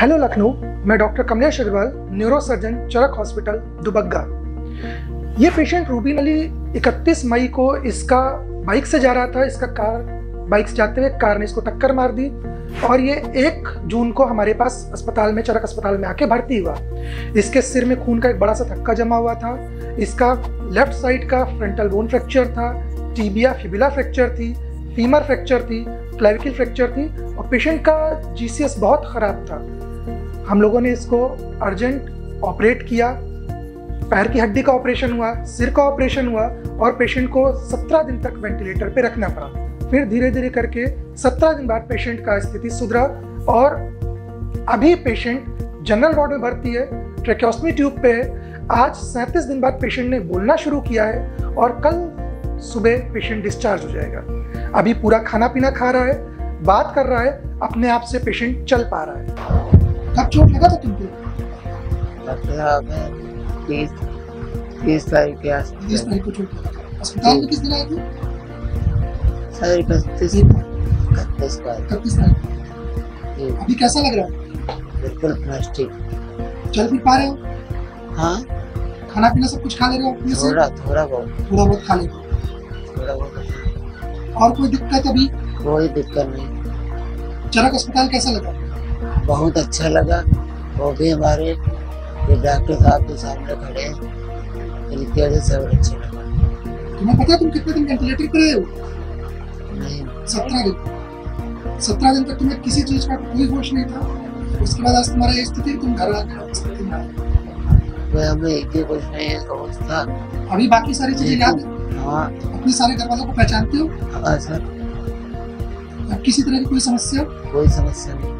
Hello Lucknow, मैं doctor Kamlesh Agarwal, neurosurgeon, Charak hospital, Dubagga. ये patient Ruben Ali 31 मई को इसका बाइक से जा रहा था, इसका कार बाइक से जाते हुए कार ने इसको टक्कर मार दी और ये 1 जून को हमारे पास अस्पताल में, चरक अस्पताल में आके भर्ती हुआ। इसके सिर में खून का एक बड़ा सा थक्का जमा हुआ था, इसका लेफ्ट साइड का फ्रंटल बोन फ्रैक्चर था, टीबिया फिबुला फ्रैक्चर थी, फीमर फ्रैक्चर थी, क्लाविकल फ्रैक्चर थी और पेशेंट का जीसीएस बहुत ख़राब था। हम लोगों ने इसको अर्जेंट ऑपरेट किया, पैर की हड्डी का ऑपरेशन हुआ, सिर का ऑपरेशन हुआ और पेशेंट को 17 दिन तक वेंटिलेटर पे रखना पड़ा। फिर धीरे धीरे करके 17 दिन बाद पेशेंट का स्थिति सुधरा और अभी पेशेंट जनरल वार्ड में भर्ती है, ट्रेकियोस्टोमी ट्यूब पे है। आज 37 दिन बाद पेशेंट ने बोलना शुरू किया है और कल सुबह पेशेंट डिस्चार्ज हो जाएगा। अभी पूरा खाना पीना खा रहा है, बात कर रहा है, अपने आप से पेशेंट चल पा रहा है। कब चोट लगा था तुमको? 30 तारीख के आसपास। 30 तारीख को चोट लगा। अस्पताल में किस दिन आए थे? 31 तारीख। अभी कैसा लग रहा है? बिल्कुल प्लास्टिक। चल भी पा रहे हो? हाँ। खाना पीना सब कुछ खा ले रहे हो अपने से? थोड़ा बहुत खा ले। और कोई दिक्कत? अभी कोई दिक्कत नहीं। चरक अस्पताल कैसा लगा? बहुत अच्छा लगा। वो भी हमारे डॉक्टर साहब के सामने खड़े हैं, सब अच्छा लगा। तुम्हें पता है तुम कितने दिन वेंटिलेटर पे रहे हो? नहीं, 17 दिन तक तुम्हें किसी चीज का कोई होश नहीं था। उसके बाद आज तुम्हारा स्थिति, तुम घर आकर हमें एक ही कुछ नहीं समझता। अभी बाकी सारी चीजें याद है? हाँ। अपने सारे घर वालों को पहचानते हो? हाँ सर। अब किसी तरह की कोई समस्या नहीं।